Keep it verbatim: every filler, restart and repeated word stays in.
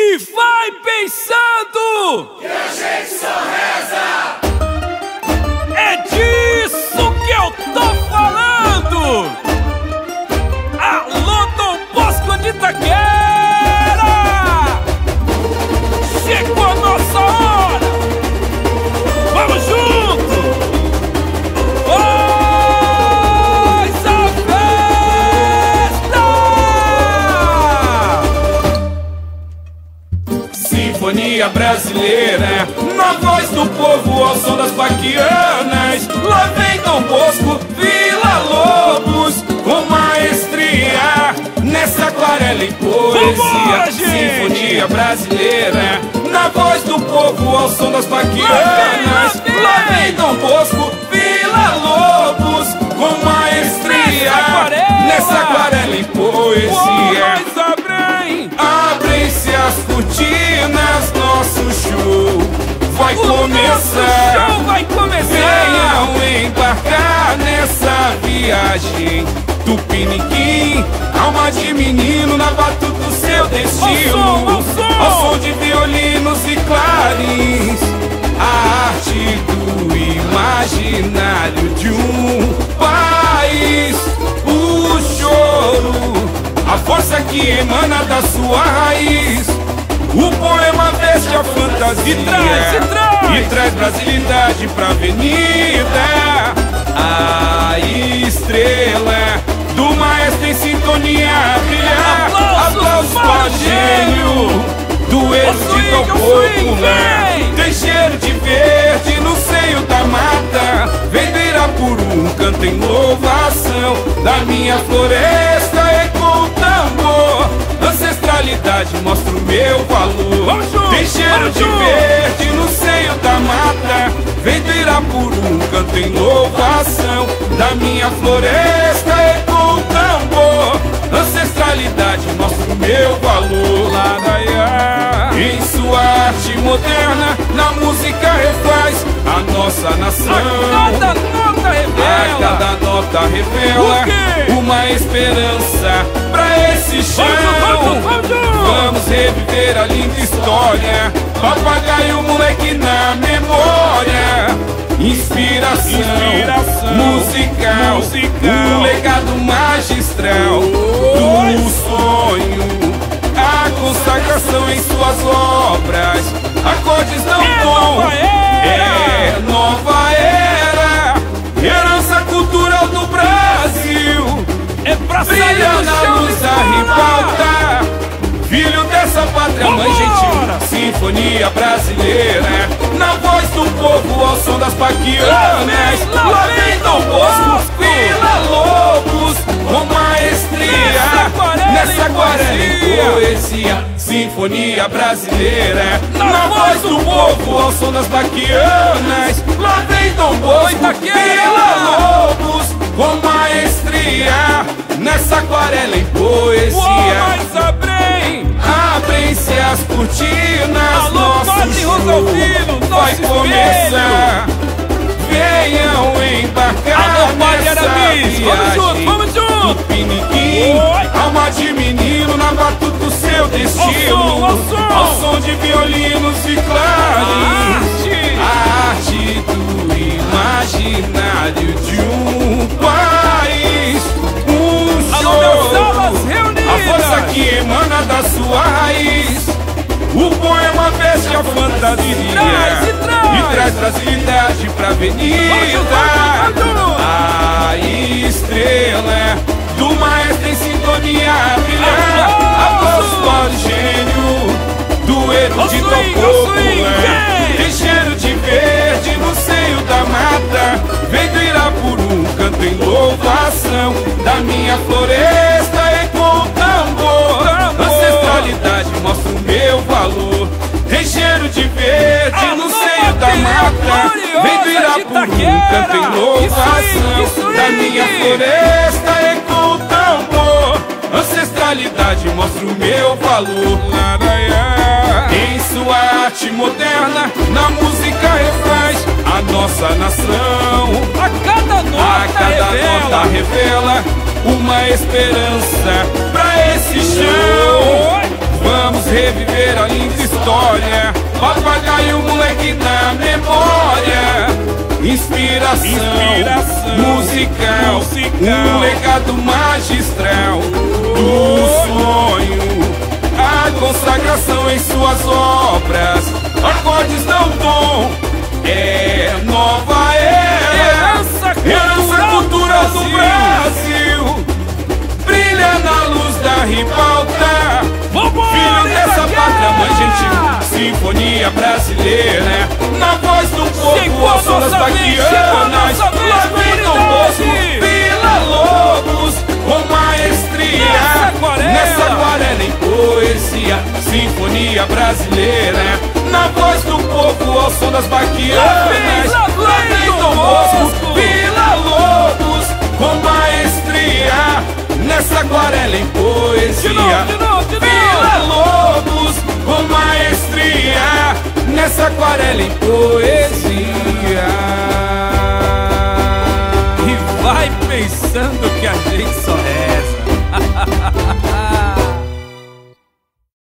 E vai pensando que a gente só reza. É disso que eu tô falando. Alô, Dom Bosco de Itaquera, chegou a nossa hora. Vamos juntos. Sinfonia brasileira, na voz do povo, ao som das bachianas. Lá vem Dom Bosco, Villa-Lobos, com maestria, nessa aquarela e poesia. Sinfonia brasileira, na voz do povo, ao som das bachianas. Lá vem Dom Bosco, Villa-Lobos, com maestria, nessa aquarela e poesia. Abrem-se as cortinas, nosso show vai começar. Show vai começar. Venham embarcar nessa viagem. Tupiniquim, alma de menino na batuta do seu destino. Ao som, ao som. Ao som de violinos e clarins, a arte do imaginário de um país. O choro, a força que emana da sua raiz. O poema veste a fantasia e traz, e traz, e traz brasilidade pra avenida. A estrela do maestro em sintonia a brilhar. Aplausos, aplausos para o gênio do êxito popular. Tem cheiro de verde no seio da mata. Vem do Uirapuru, canta em louvação da minha floresta. Ancestralidade mostra o meu valor. Tem cheiro de verde no seio da mata. Vem do Uirapuru, canta em louvação da minha floresta e com o tambor. Ancestralidade mostra o meu valor. Em sua arte moderna, na música refaz a nossa nação. A cada nota revela, a cada nota revela uma esperança pra esse chão. Vamos reviver a linda história, Papagaio-moleque na memória. Inspiração, Inspiração musical, musical, um legado magistral do sonho. A consagração em suas obras, acordes não tom, é nova era, herança cultural do Brasil, é pra brilha na luz da ribalta, filho dessa pátria mãe gentil. Sinfonia brasileira, na voz do povo, ao som das bachianas. Lá vem Dom Bosco, Villa-Lobos, com maestria, nessa aquarela e poesia. Sinfonia brasileira, na voz do povo, ao som das bachianas. Lá vem Dom Bosco, Villa-Lobos, com maestria, nessa aquarela e poesia. Abrem-se as cortinas, alô, nosso show vai começar. Venham embarcar nessa viagem. Vamos junto. Tupiniquim, alma de menino na batuta do seu destino. Ao som, ao som. Ao som de violinos e clarins, a arte do imaginário de um país. Um show, a força que emana da sua raiz. O poema veste a fantasia e traz, e traz. E traz brasilidade pra avenida. A estrela do maestro em sintonia a brilhar. Aplausos para o gênio do erudito popular. Tem cheiro de verde no seio da mata. Vem do Uirapuru, canto em louvação da minha floresta. Ancestralidade mostra o meu valor. Tem cheiro de verde no seio da mata. Vem do Uirapuru, canta em louvação da minha floresta e com o tambor. Ancestralidade mostra o meu valor. Em sua arte moderna, na música refaz a nossa nação. A cada nota revela uma esperança pra esse chão. Vamos vamos reviver a linda história. Papagaio-moleque na memória. Inspiração, Inspiração musical, musical, um legado magistral do sonho. A consagração em suas obras, acordes dão tom, é nova era. Herança cultural do Brasil brilha na luz da ribalta. Filho dessa pátria, mãe gentil, Sinfonia Brasileira, na voz do povo, as ondas bachianas, lamento o moço, Villa-Lobos, com maestria, nessa aquarela em poesia, Sinfonia Brasileira, na voz do povo, ao som das bachianas, lamento o moço, Villa-Lobos, com maestria, nessa aquarela em poesia. Villa-Lobos com maestria, nessa aquarela em poesia. E vai pensando que a gente só é